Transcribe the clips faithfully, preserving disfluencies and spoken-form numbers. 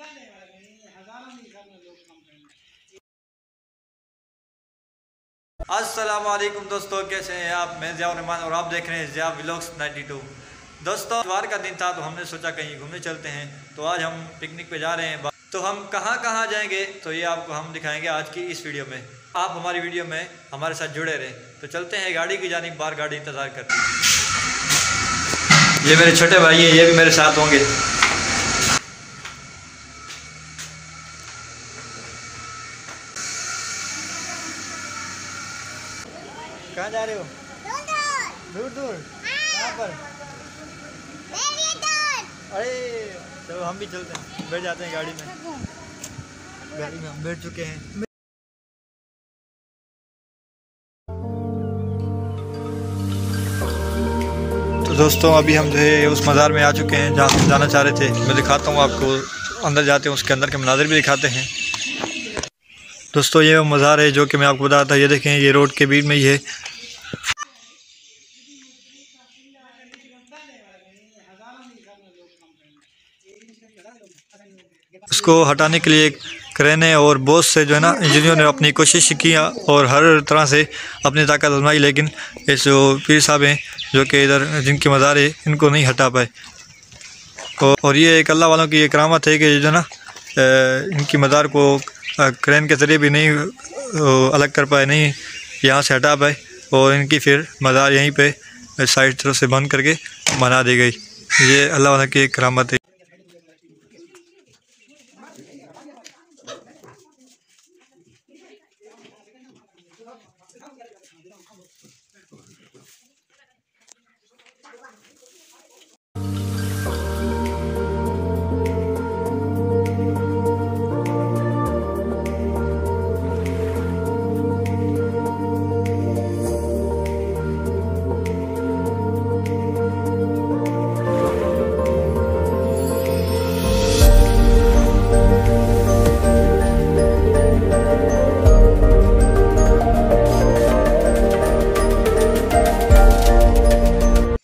निकालने वाले नहीं, हजारों की संख्या में लोग काम करेंगे। अस्सलाम वालेकुम दोस्तों, कैसे हैं आप? मैं ज़ियाउर्रहमान और आप देख रहे हैं ज़िया व्लॉग्स नाइन्टी टू। दोस्तों इतवार का दिन था तो हमने सोचा कहीं घूमने चलते हैं, तो आज हम पिकनिक पे जा रहे हैं। तो हम कहाँ कहाँ जाएंगे तो ये आपको हम दिखाएंगे आज की इस वीडियो में। आप हमारी वीडियो में हमारे साथ जुड़े रहें। तो चलते हैं गाड़ी की जानिब, बाहर गाड़ी इंतज़ार करती है। ये मेरे छोटे भाई हैं, ये भी मेरे साथ होंगे। कहाँ जा रहे हो? दूर दूर कहाँ पर? अरे तो हम भी चलते हैं, बैठ जाते हैं गाड़ी में। गाड़ी में हम बैठ चुके हैं। तो दोस्तों अभी हम जो है उस मज़ार में आ चुके हैं जहाँ हम जाना चाह रहे थे। मैं दिखाता हूँ आपको, अंदर जाते हैं उसके अंदर के मनाज़र भी दिखाते हैं। दोस्तों ये मज़ार है जो कि मैं आपको बता रहा था, ये देखें, ये रोड के बीच में ही है। उसको हटाने के लिए क्रेने और बॉस से जो है ना इंजीनियर ने अपनी कोशिश की और हर तरह से अपनी ताकत आजमाई, लेकिन ये जो पीर साहब हैं जो कि इधर जिनके मज़ार है इनको नहीं हटा पाए। और ये एक अल्लाह वालों की करामत है कि जो है ना इनकी मज़ार को क्रेन के ज़रिए भी नहीं अलग कर पाए, नहीं यहाँ से हटा पाए, और इनकी फिर मज़ार यहीं पे साइड तरफ से बंद करके बना दी गई। ये अल्लाह वाला की एक करामत है।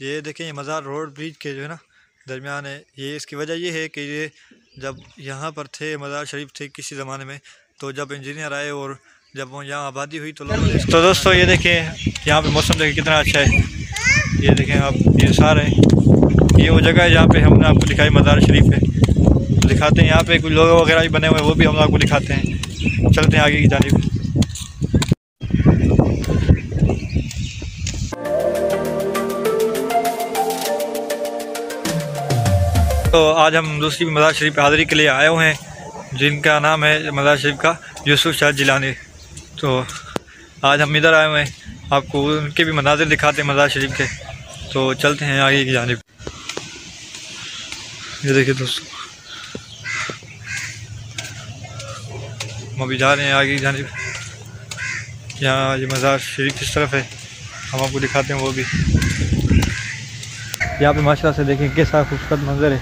ये देखें, ये मज़ार रोड ब्रिज के जो है ना दरमियान है। ये इसकी वजह ये है कि ये जब यहाँ पर थे, मज़ार शरीफ थे किसी ज़माने में, तो जब इंजीनियर आए और जब वो यहाँ आबादी हुई तो लोगों। तो दोस्तों ये देखें, यहाँ पे मौसम देखें कितना अच्छा है। ये देखें आप, ये सारे ये वो जगह है जहाँ पे हमने आपको दिखाई मज़ार शरीफ है, तो दिखाते हैं। यहाँ पे कुछ लोग वगैरह भी बने हुए हैं, वो भी हम आपको दिखाते हैं। चलते हैं आगे की जानिब। तो आज हम दूसरी मज़ार शरीफ हाज़री के लिए आए हुए हैं, जिनका नाम है मज़ार शरीफ का यूसुफ़ शाह जीलानी। तो आज हम इधर आए हुए हैं, आपको उनके भी मनाज़र दिखाते हैं मज़ार शरीफ के। तो चलते हैं आगे की जानिब। ये देखिए दोस्तों, हम अभी जा रहे हैं आगे की जानिब। यहाँ ये मज़ार शरीफ किस तरफ है हम आपको दिखाते हैं वो भी। यहाँ पे माशाल्लाह से देखें कैसा खूबसूरत मंजर है,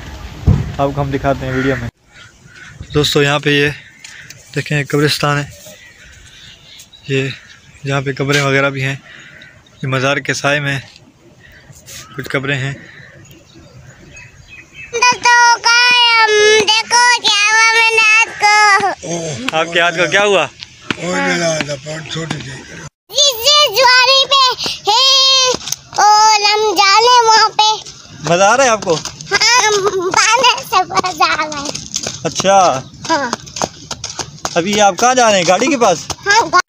आपको हम दिखाते हैं वीडियो में। दोस्तों यहाँ पे ये देखें कब्रिस्तान है, ये जहाँ पे कब्रें वगैरह भी हैं। ये मज़ार के साए में कुछ कब्रें हैं। देखो क्या हुआ मेरे हाथ को। आपके हाथ को क्या हुआ? छोटी मज़ा आ रहा है आपको? अच्छा हाँ। अभी आप कहाँ जा रहे हैं? गाड़ी के पास? हाँ,